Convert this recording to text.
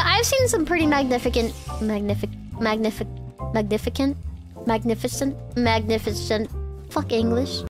But I've seen some pretty magnificent fuck English.